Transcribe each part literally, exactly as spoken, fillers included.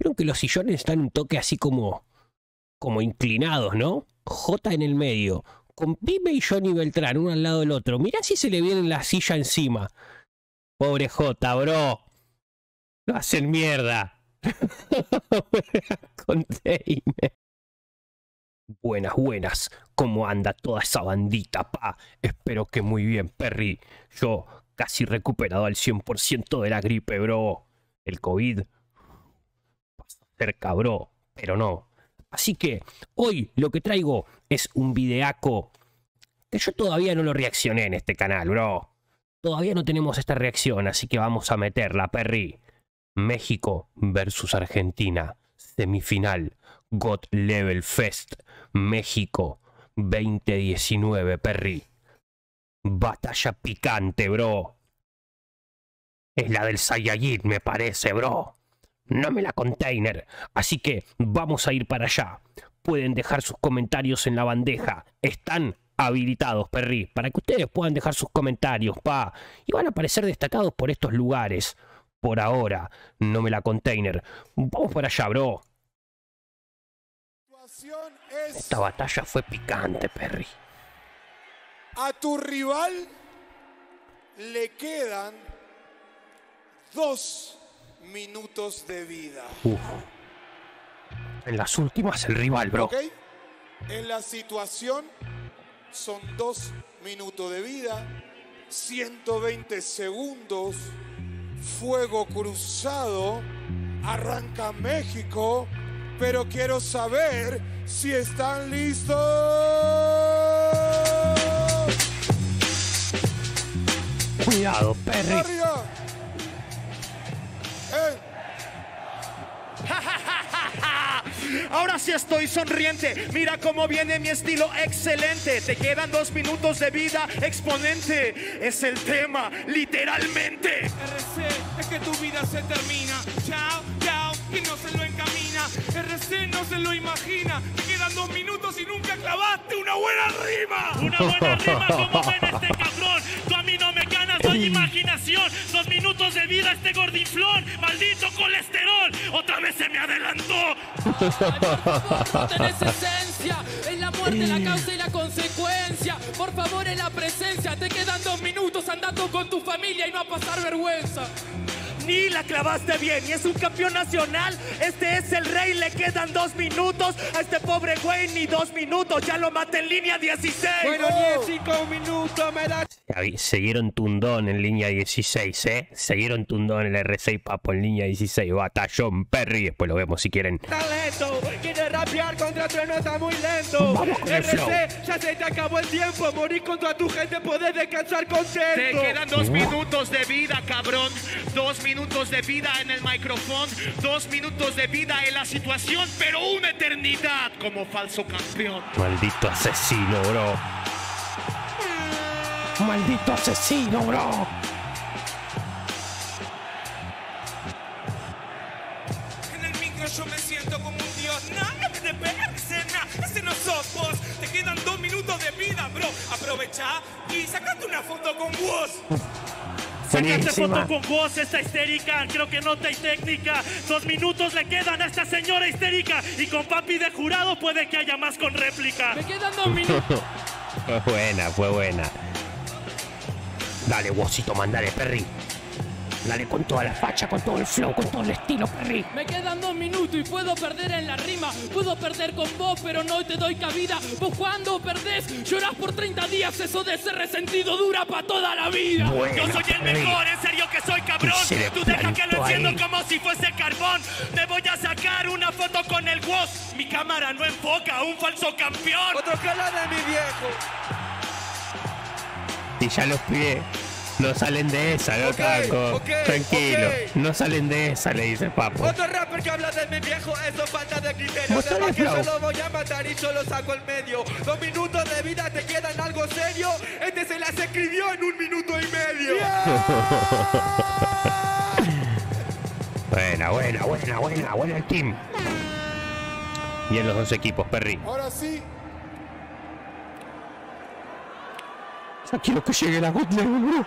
Vieron que los sillones están un toque así como, como inclinados, ¿no? Jota en el medio, con Pime y Johnny Beltrán, uno al lado del otro. Mirá si se le viene la silla encima. Pobre Jota, bro. Lo hacen mierda. Container. Buenas, buenas. ¿Cómo anda toda esa bandita, pa? Espero que muy bien, Perry. Yo casi recuperado al cien por ciento de la gripe, bro. El COVID pasó cerca, bro, pero no. Así que hoy lo que traigo es un videaco que yo todavía no lo reaccioné en este canal, bro. Todavía no tenemos esta reacción, así que vamos a meterla, Perry. México versus Argentina, semifinal, God Level Fest, México veinte diecinueve, Perry. Batalla picante, bro. Es la del Sayagid, me parece, bro. No me la container. Así que vamos a ir para allá. Pueden dejar sus comentarios en la bandeja. Están habilitados, Perry, para que ustedes puedan dejar sus comentarios, pa. Y van a aparecer destacados por estos lugares. Por ahora, no me la container. Vamos para allá, bro. Esta batalla fue picante, Perry. A tu rival le quedan dos minutos de vida. Uf. En las últimas el rival, bro. Okay. En la situación son dos minutos de vida, ciento veinte segundos, fuego cruzado, arranca México, pero quiero saber si están listos. Cuidado, Perry. Arriba. Ahora sí estoy sonriente. Mira cómo viene mi estilo excelente. Te quedan dos minutos de vida. Exponente es el tema, literalmente. R C, es que tu vida se termina. Chao, chao, que no se lo encamina. R C no se lo imagina. Te quedan dos minutos y nunca clavaste una buena rima. Una buena rima como ven este cabrón. Tú a mí no me ganas, soy imaginación. Dos minutos de vida este gordinflón. Maldito colesterol. Otra vez se me adelantó. Ay, por favor, no tenés esencia. Es la muerte, la causa y la consecuencia. Por favor, en la presencia. Te quedan dos minutos andando con tu familia y no a pasar vergüenza. Ni la clavaste bien, y es un campeón nacional. Este es el rey, le quedan dos minutos. A este pobre güey ni dos minutos. Ya lo maté en línea dieciséis. Bueno, oh. diez, cinco minutos me da... Seguieron tundón en línea dieciséis, ¿eh? Seguieron tundón el R C y Papo en línea dieciséis. Batallón, Perry. Después lo vemos si quieren. Talento, quiere rapear contra Trueno, está muy lento. Vamos con el flow. R C, ya se te acabó el tiempo. Morir contra tu gente, podés descansar contento. Te quedan dos minutos de vida, cabrón. Dos minutos de vida en el micrófono. Dos minutos de vida en la situación, pero una eternidad como falso campeón. Maldito asesino, bro. Maldito asesino, bro. En el micro yo me siento como un dios. Nada que te percen, ese no sos vos. Te quedan dos minutos de vida, bro. Aprovechá y sacate una foto con Wos. Sacaste foto con Wos, esta histérica, creo que no te hay técnica. Dos minutos le quedan a esta señora histérica. Y con papi de jurado puede que haya más con réplica. Me quedan dos minutos. Fue buena, fue buena. Dale, Wosito, mandale, Perry. Dale con toda la facha, con todo el flow, con todo el estilo, Perry. Me quedan dos minutos y puedo perder en la rima. Puedo perder con vos, pero no te doy cabida. Vos cuando perdés, llorás por treinta días. Eso de ser resentido dura para toda la vida. Buena, yo soy el Perry. Mejor, en serio que soy cabrón. Tú deja que lo enciendo ahí como si fuese carbón. Te voy a sacar una foto con el Wos. Mi cámara no enfoca, un falso campeón. Otro calado de mi viejo. Y ya los pies no salen de esa, ¿no, okay, Caco? Okay, tranquilo, okay. No salen de esa, le dice Papo. Otro rapper que habla de mi viejo, eso falta de criterio. Además que yo lo voy a matar y yo lo saco al medio. Dos minutos de vida, ¿te quedan algo serio? Este se las escribió en un minuto y medio. Yeah. Buena, buena, buena, buena, buena el team. Bien los dos equipos, Perry. Ahora sí. Yo quiero que llegue la God Level, bro.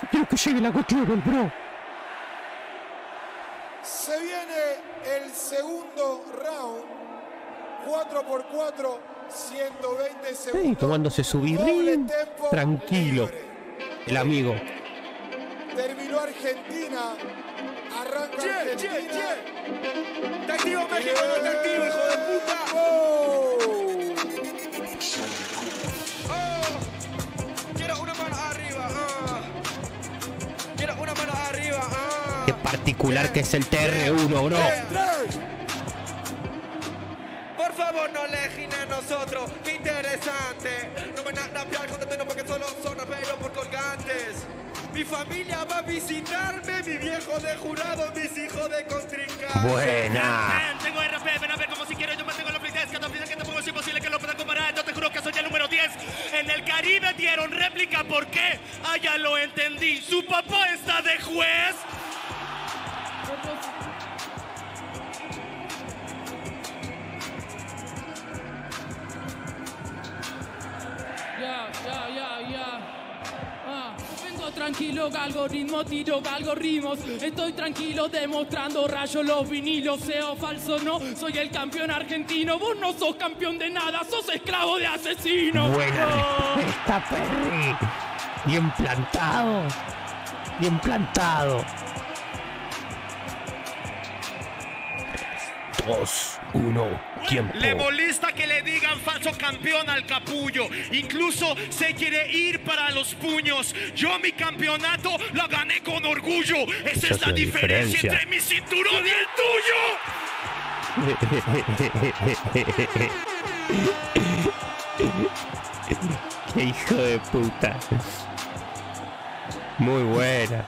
Yo quiero que llegue la God Level, bro. Se viene el segundo round, cuatro por cuatro, ciento veinte segundos. Sí, tomándose su birrín, tranquilo, libre. El amigo. Terminó Argentina, arranca yeah, Argentina. Yeah, yeah. Te activo México, yeah. No te activo, hijo de puta. Oh. Oh. Quiero una mano arriba. Oh. Quiero una mano arriba. Oh. Qué particular que es el T R uno, bro. Por favor, no le gine a nosotros. Qué interesante. No van a rapear con Trueno porque solo son raperos por colgantes. Mi familia va a visitarme, mi viejo de jurado, mis hijos de contrincante. Buena. Tengo R P, ven a ver como si quiero. Yo mantengo la fluidez, que también que tampoco es imposible que lo puedan comparar. Entonces te juro que soy el número diez. En el Caribe dieron réplica, ¿por qué? Ah, ya lo entendí. Su papá está de juez. Ya, ya, ya, ya. Vengo tranquilo, galgo ritmo, tiro, galgo ritmos. Estoy tranquilo demostrando rayo los vinilos. Sea falso no, soy el campeón argentino. Vos no sos campeón de nada, sos esclavo de asesino. Buena respuesta, Perry. Bien plantado. Bien plantado. dos, uno, tiempo. Le molesta que le digan falso campeón al capullo. Incluso se quiere ir para los puños. Yo mi campeonato la gané con orgullo. Esa, Esa es la, la diferencia. diferencia entre mi cinturón y el tuyo. ¡Qué hijo de puta! Muy buena.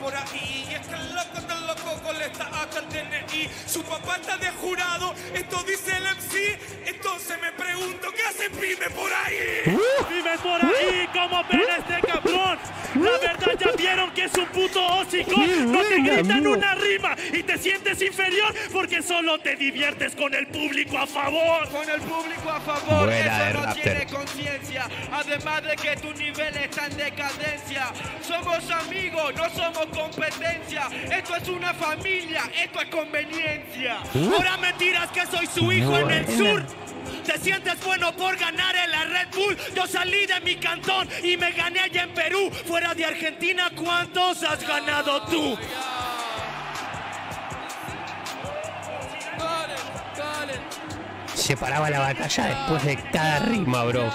Por ahí, y es que el loco, tan loco con esta acá T N I, su papá está de jurado, esto dice el M C, entonces me pregunto, ¿qué hace Pime por ahí? Uh, Pime por uh, ahí, ¿cómo ven uh, este cabrón? Uh, La verdad ya vieron que es un puto hocico, uh, no te gritan uh, una rima y te sientes inferior porque solo te diviertes con el público a favor. Con el público a favor, buena, eso no rapper. Tiene conciencia, además de que tu nivel está en decadencia, somos amigos, no somos competencia, esto es una familia, esto es conveniencia. Uh, Ahora me tiras que soy su hijo buena. En el sur. Te sientes bueno por ganar en la Red Bull. Yo salí de mi cantón y me gané allá en Perú. Fuera de Argentina, ¿cuántos has ganado tú? Se paraba la batalla después de cada rima, bro.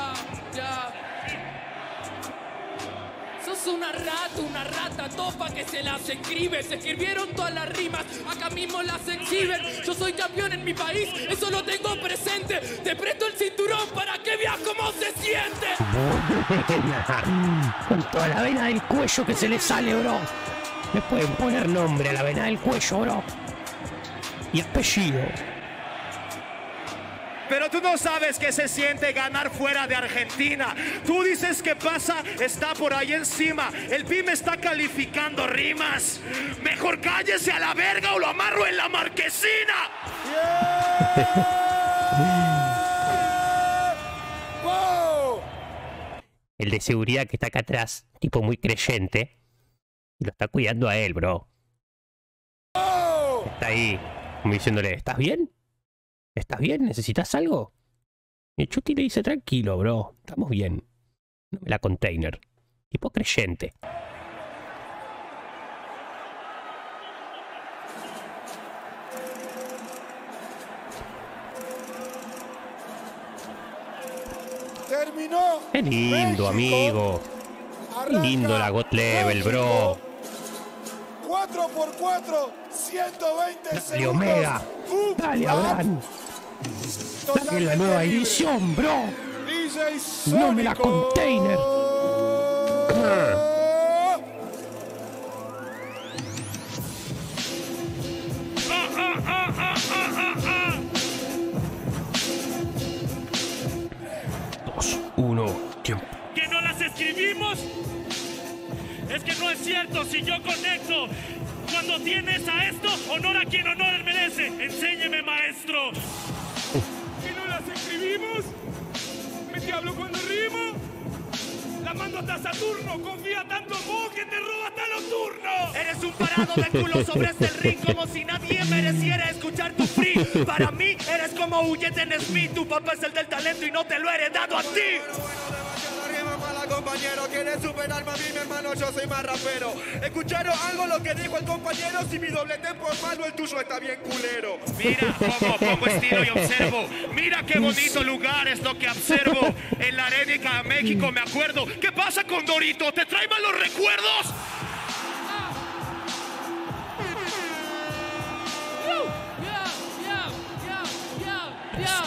Una rata, una rata topa que se las escribe. Se escribieron todas las rimas, acá mismo las exhiben. Yo soy campeón en mi país, eso lo tengo presente. Te presto el cinturón para que veas cómo se siente. Con toda la vena del cuello que se le sale, bro. Le pueden poner nombre a la vena del cuello, bro. Y apellido. Pero tú no sabes qué se siente ganar fuera de Argentina. Tú dices que pasa, está por ahí encima. El Pime está calificando rimas. Mejor cállese a la verga o lo amarro en la marquesina. Yeah. Oh. El de seguridad que está acá atrás, tipo muy creyente, lo está cuidando a él, bro. Oh. Está ahí, como diciéndole, ¿estás bien? ¿Estás bien? ¿Necesitas algo? Y el Chuti le dice, tranquilo, bro. Estamos bien. No me la container. Tipo creyente. Terminó. Qué lindo, México. Amigo. Qué lindo la God Level, bro. cuatro por cuatro, ciento veinte Dale, segundos. Omega. Dale, Abraham. Dale la nueva edición, bro. No me la container. dos, uno, tiempo. ¿Que no las escribimos? Es que no es cierto, si yo conecto. Cuando tienes a esto, honor a quien honor merece. Enséñeme, maestro. Si no las escribimos, me diablo cuando rimo. La mando hasta Saturno, confía tanto en vos que te roba hasta los turnos. eres un parado de culo sobre este ring, como si nadie mereciera escuchar tu free. Para mí eres como huyete en Smith, tu papá es el del talento y no te lo he heredado a ti. Compañero, quieren superarme a mí, mi hermano, yo soy más rapero. Escucharon algo lo que dijo el compañero, si mi doble tempo es malo, el tuyo está bien culero. Mira cómo pongo estilo y observo, mira qué bonito lugar es lo que observo. En la arénica de México me acuerdo, ¿qué pasa con Dorito? ¿Te trae malos recuerdos?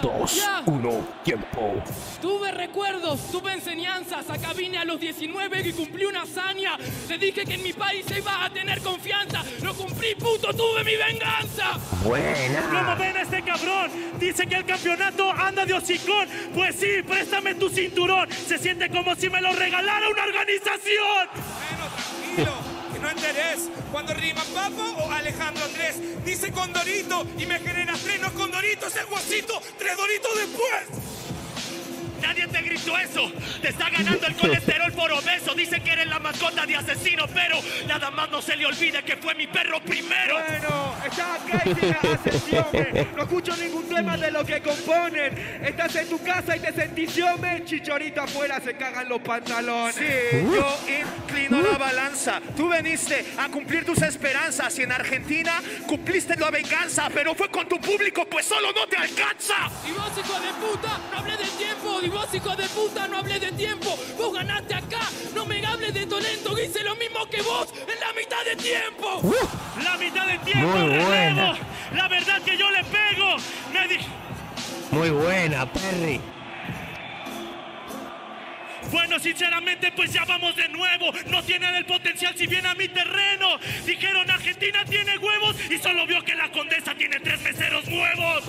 dos, yeah. uno, tiempo. Tuve recuerdos, tuve enseñanzas. Acá vine a los diecinueve y cumplí una hazaña. Te dije que en mi país se iba a tener confianza. Lo cumplí, puto, tuve mi venganza. Buena. ¿Cómo ven a este cabrón? Dice que el campeonato anda de hocicón. Pues sí, préstame tu cinturón. Se siente como si me lo regalara una organización. Bueno, tranquilo. No enterés, cuando rima Papo o Alejandro Andrés, dice Condorito y me genera frenos Condoritos, el guasito, tres doritos después. Nadie te gritó eso, te está ganando el colesterol por obeso, dice que eres la mascota de Asesino, pero nada más no se le olvide que fue mi perro primero. Bueno, estás acá y llegas a sesiones, no escucho ningún tema de lo que componen, estás en tu casa y te sentís yome, chichorita afuera se cagan los pantalones. Sí, yo inclino la balanza, tú veniste a cumplir tus esperanzas y en Argentina cumpliste la venganza, pero fue con tu público, pues solo no te alcanza. Y vos, hijo de puta, no hablé de tiempo, y vos, hijo de puta, no hablé de tiempo. Vos ganaste acá, no me hables de talento. Hice lo mismo que vos en la mitad de tiempo. Uh, la mitad de tiempo, relevo. La verdad que yo le pego. Nadie... Muy buena, Perry. Bueno, sinceramente, pues ya vamos de nuevo. No tienen el potencial si viene a mi terreno. Dijeron, Argentina tiene huevos y solo vio que la condesa tiene tres meseros nuevos.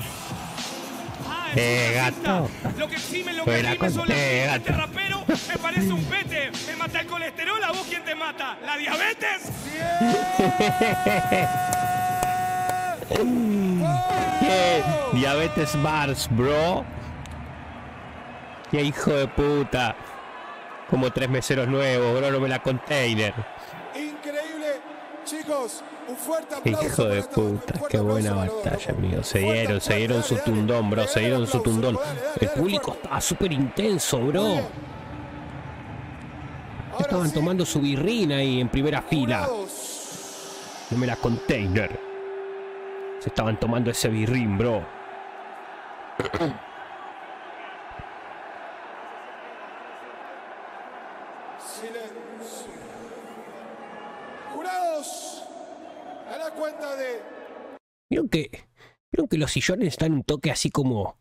Eh, gato. Lo que sí me lo que dime son las eh, este rapero me parece un pete. Me mata el colesterol, ¿a vos quién te mata? ¿La diabetes? Yeah. Oh. Yeah. Diabetes Mars, bro. Qué hijo de puta. Como tres meseros nuevos, bro, no me la container. Increíble, chicos. Un fuerte aplauso. Hijo de puta, qué buena batalla, amigo. Se dieron, se dieron su tundón, bro. Se dieron su tundón. El público estaba súper intenso, bro. Estaban tomando su birrina ahí en primera fila. No me la container. Se estaban tomando ese birrín, bro. Vieron que, vieron que los sillones están un toque así como,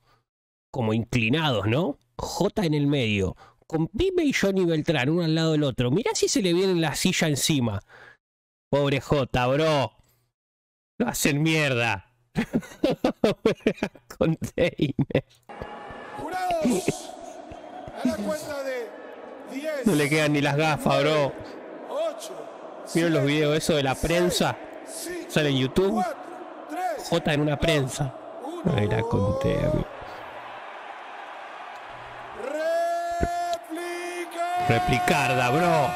como inclinados, ¿no? Jota en el medio, con Pime y Johnny Beltrán, uno al lado del otro. Mirá si se le viene la silla encima. Pobre Jota, bro. Lo hacen mierda. Container. Jurados, a la cuenta de diez. No le quedan ni las gafas, bro. Vieron los videos eso de la prensa. Sale en YouTube. Jota en una prensa. Ahí la conté, amigo. Replicarda, bro.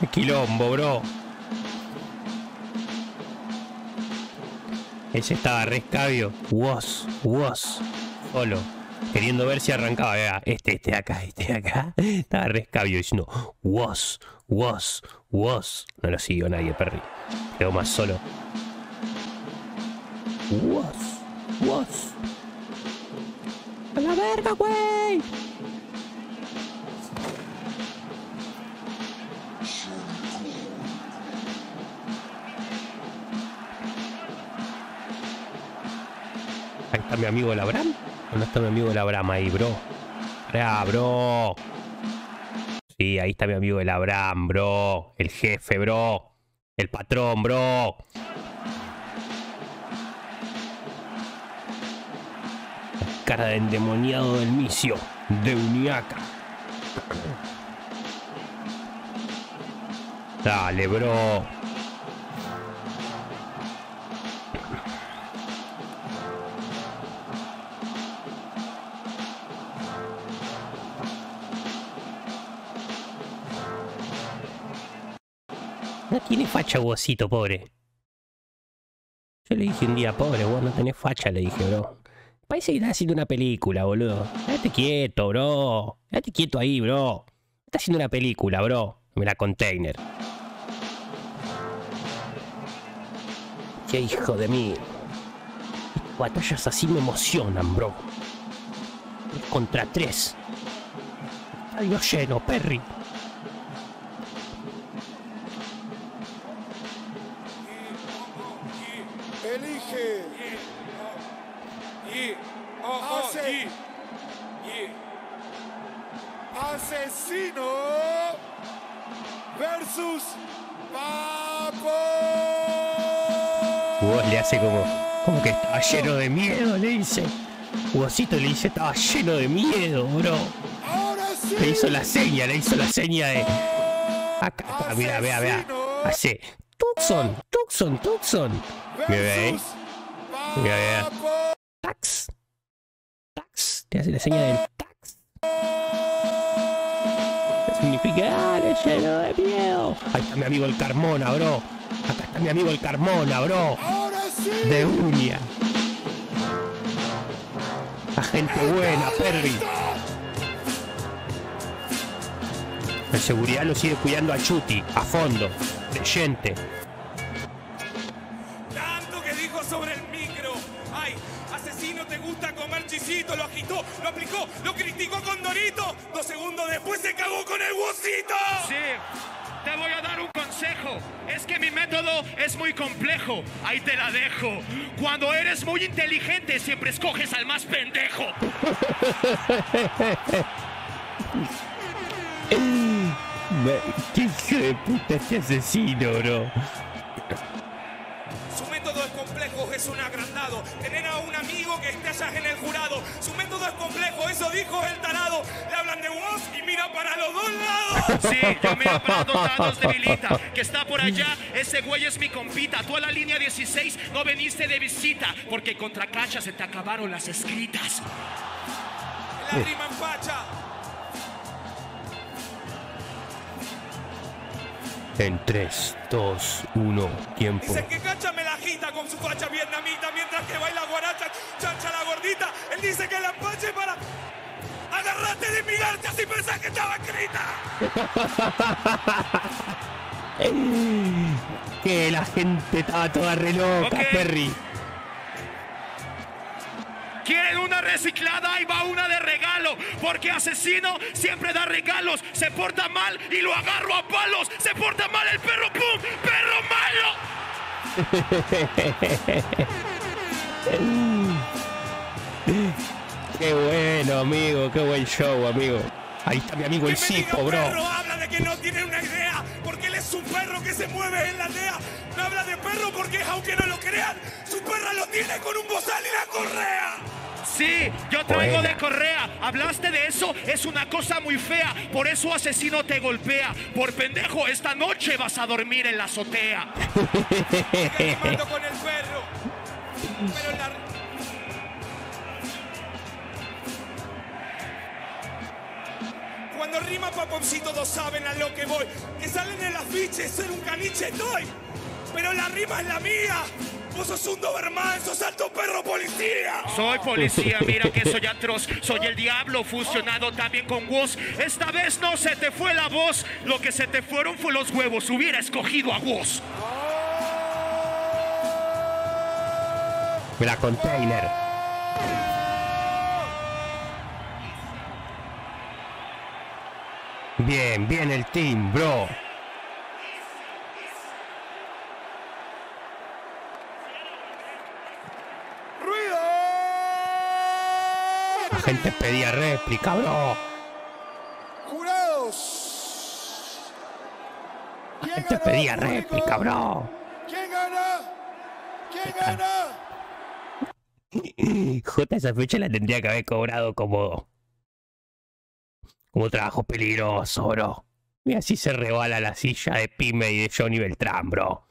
Qué quilombo, bro. Ese estaba re escabio. Wos, Wos. Solo. Queriendo ver si arrancaba. Vea, este, este de acá, este de acá. Estaba re escabio diciendo Wos, Wos, Wos. No lo siguió nadie, Perry. Quedó más solo. Wos, Wos. ¡A la verga, güey! Ahí está mi amigo el Abraham. ¿Dónde está mi amigo el Abraham ahí, bro? ¡Ah, bro! Sí, ahí está mi amigo el Abraham, bro. El jefe, bro. El patrón, bro. Cara de endemoniado del misio. De Uniaca. Dale, bro. No tiene facha, Wosito, pobre. Yo le dije un día, pobre, vos no tenés facha, le dije, bro. Parece que estás haciendo una película, boludo. Quédate quieto, bro. Quédate quieto ahí, bro. Estás haciendo una película, bro. Me la container. Qué hijo de mí. Estas batallas así me emocionan, bro. Tres contra tres. Algo lleno, Perry. Asesino versus Papo. Wos le hace como, como que estaba lleno de miedo, le dice. Wosito le dice, estaba lleno de miedo, bro. Sí. Le hizo la seña, le hizo la seña de. Acá, acá, mira, vea, vea. Hace. Tucson, Tucson, Tucson. Mira, vea, eh. Mira, vea. Tax. Tax. Te hace la seña del tax. Significa, ah, es lleno de miedo. Ahí está mi amigo el Carmona, bro. Acá está mi amigo el Carmona, bro. Sí. De uña. La gente buena, Perry. La seguridad lo sigue cuidando a Chuti, a fondo, creyente. Tanto que dijo sobre el micro. Ay, asesino, te gusta comer chisito, lo agitó, lo aplicó, lo criticó con Dorito. Dos segundos después se cagó con el Wosito. Sí, te voy a dar un consejo. Es que mi método es muy complejo. Ahí te la dejo. Cuando eres muy inteligente, siempre escoges al más pendejo. ¡Qué hijo de puta este asesino, bro! Su método es complejo, es un agrandado. Tener a un amigo que esté allá en el jurado. Su método es complejo, eso dijo el tarado. Le hablan de Wos y mira para los dos lados. Sí, yo miro para los dos lados, debilita. Que está por allá, ese güey es mi compita. Tú a la línea dieciséis no veniste de visita, porque contra Cacha se te acabaron las escritas. La rima en facha. En tres, dos, uno, tiempo. Dice que Cacha me la agita con su facha vietnamita mientras que baila guaracha, chancha la gordita. Él dice que la empache para... ¡Agarrate de mi garcha si pensás que estaba escrita! Que la gente estaba toda re loca, okay. Perry. ¿Quieren una reciclada? Ahí va una de regalo. Porque asesino siempre da regalos. Se porta mal y lo agarro a palos. Se porta mal el perro, ¡pum! ¡Perro malo! Qué bueno, amigo. Qué buen show, amigo. Ahí está mi amigo el Cipo, bro. Perro habla de que no tiene una idea. Porque él es un perro que se mueve en la aldea. No habla de perro porque, aunque no lo crean, su perra lo tiene con un bozal y la correa. Sí, yo traigo de correa. Hablaste de eso, es una cosa muy fea. Por eso asesino te golpea. Por pendejo, esta noche vas a dormir en la azotea. Sigue animando con el perro. Pero la... Cuando rima Paponcito, todos saben a lo que voy. Que salen en las fiches, ser un caniche doy. Pero la rima es la mía. Vos sos un Doberman, sos alto perro policía. Soy policía, mira que soy atroz. Soy el diablo fusionado también con Wos. Esta vez no se te fue la voz. Lo que se te fueron fue los huevos. Hubiera escogido a Wos. La container. Bien, bien el team, bro. La gente pedía réplica, bro. Jurados. La gente pedía réplica, bro. ¿Quién gana? ¿Quién gana? Jota, esa fecha la tendría que haber cobrado como... Como trabajo peligroso, bro. Mira si se rebala la silla de Pime y de Johnny Beltrán, bro.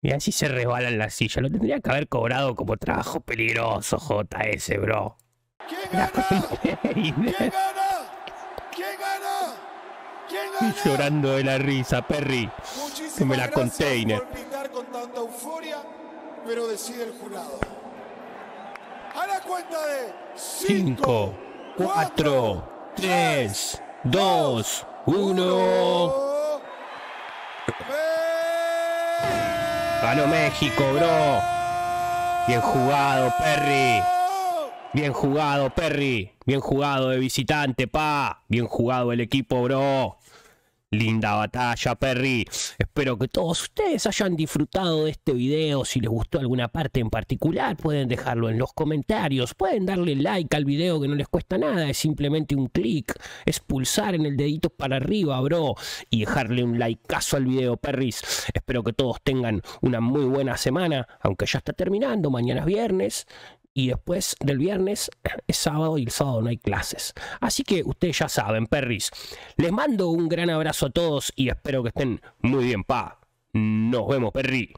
Mira si se rebala en la silla. Lo tendría que haber cobrado como trabajo peligroso, J S, bro. ¿Quién gana? ¿Quién gana? ¿Quién gana? ¿Quién gana? Estoy llorando de la risa, Perry. Muchísimas Muchísimas la gracias container. por brindar con tanta euforia, pero decide el jurado. A la cuenta de cinco, cuatro, tres, dos, uno. Ganó México, bro. Bien jugado, Perry. Bien jugado, Perry. Bien jugado de visitante, pa. Bien jugado el equipo, bro. Linda batalla, Perry. Espero que todos ustedes hayan disfrutado de este video. Si les gustó alguna parte en particular, pueden dejarlo en los comentarios. Pueden darle like al video, que no les cuesta nada. Es simplemente un clic. Es pulsar en el dedito para arriba, bro. Y dejarle un likeazo al video, Perris. Espero que todos tengan una muy buena semana. Aunque ya está terminando. Mañana es viernes. Y después del viernes es sábado y el sábado no hay clases. Así que ustedes ya saben, Perris. Les mando un gran abrazo a todos y espero que estén muy bien, pa. Nos vemos, Perri.